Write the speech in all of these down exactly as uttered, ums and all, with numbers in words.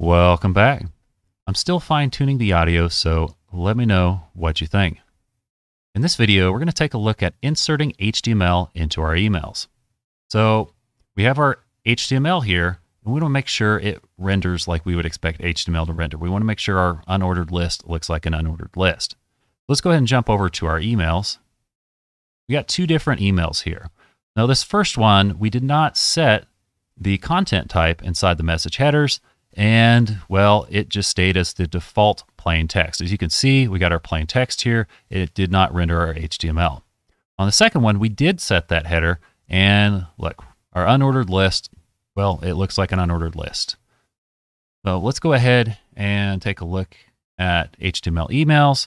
Welcome back. I'm still fine-tuning the audio, so let me know what you think. In this video, we're going to take a look at inserting H T M L into our emails. So we have our H T M L here, and we want to make sure it renders like we would expect H T M L to render. We want to make sure our unordered list looks like an unordered list. Let's go ahead and jump over to our emails. We got two different emails here. Now this first one, we did not set the content type inside the message headers. And well, it just stayed as the default plain text. As you can see, we got our plain text here. It did not render our H T M L. On the second one, we did set that header, and look, our unordered list, well, it looks like an unordered list. So let's go ahead and take a look at H T M L emails.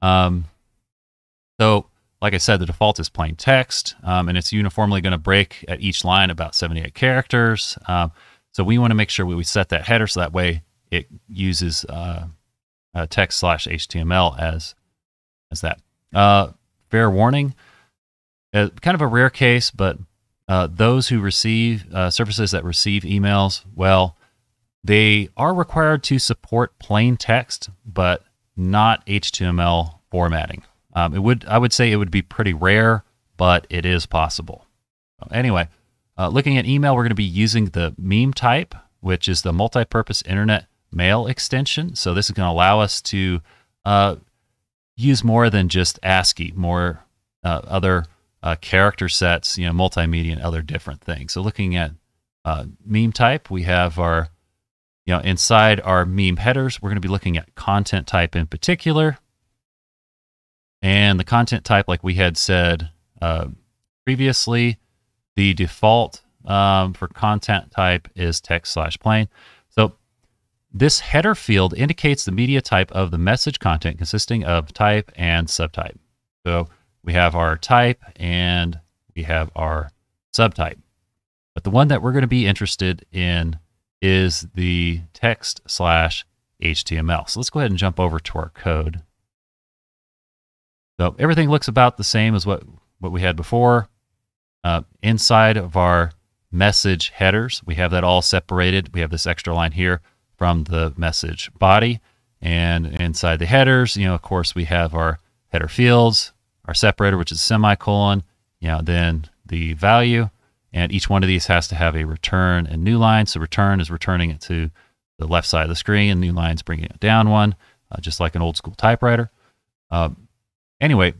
Um, so like I said, the default is plain text, um, and it's uniformly going to break at each line about seventy-eight characters. Um, So we want to make sure we set that header so that way it uses uh, uh, text slash H T M L as as that. Uh, fair warning, uh, kind of a rare case, but uh, those who receive uh, services that receive emails, well, they are required to support plain text, but not H T M L formatting. Um, it would I would say it would be pretty rare, but it is possible. So anyway. Uh, looking at email, we're going to be using the MIME type, which is the multi-purpose internet mail extension. So this is going to allow us to uh, use more than just ASCII, more uh, other uh, character sets, you know, multimedia and other different things. So looking at uh, MIME type, we have our, you know, inside our MIME headers, we're going to be looking at content type in particular. And the content type, like we had said uh, previously, the default um, for content type is text slash plain. So this header field indicates the media type of the message content consisting of type and subtype. So we have our type and we have our subtype. But the one that we're going to be interested in is the text slash H T M L. So let's go ahead and jump over to our code. So everything looks about the same as what, what we had before. Uh, inside of our message headers, we have that all separated. We have this extra line here from the message body. And inside the headers, you know, of course, we have our header fields, our separator, which is semicolon, you know, then the value. And each one of these has to have a return and new line. So return is returning it to the left side of the screen. New line's bringing it down one, uh, just like an old school typewriter. Uh, anyway,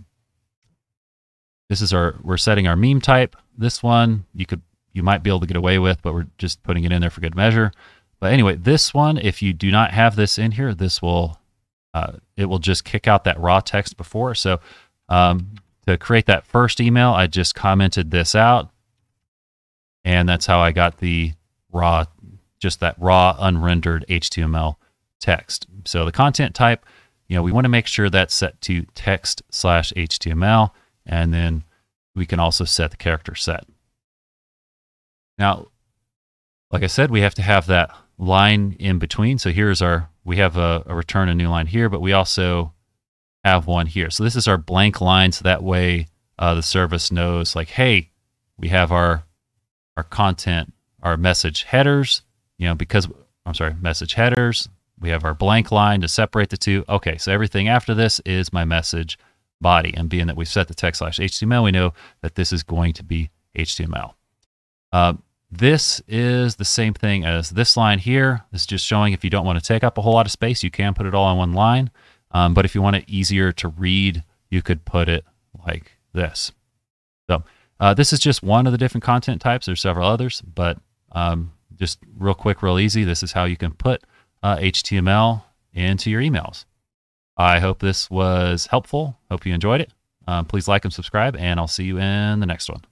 This is our, we're setting our MIME type. This one you could, you might be able to get away with, but we're just putting it in there for good measure. But anyway, this one, if you do not have this in here, this will, uh, it will just kick out that raw text before. So um, to create that first email, I just commented this out, and that's how I got the raw, just that raw unrendered H T M L text. So the content type, you know, we want to make sure that's set to text slash H T M L. And then we can also set the character set. Now, like I said, we have to have that line in between. So here's our, we have a, a return a new line here, but we also have one here. So this is our blank line. So that way uh, the service knows like, hey, we have our, our content, our message headers, you know, because I'm sorry, message headers, we have our blank line to separate the two. Okay. So everything after this is my message body, and being that we've set the text slash H T M L, we know that this is going to be H T M L. Uh, this is the same thing as this line here. This is just showing if you don't want to take up a whole lot of space, you can put it all on one line. Um, but if you want it easier to read, you could put it like this. So uh, this is just one of the different content types. There's several others, but um, just real quick, real easy. This is how you can put uh, H T M L into your emails. I hope this was helpful. Hope you enjoyed it. Um, please like and subscribe, and I'll see you in the next one.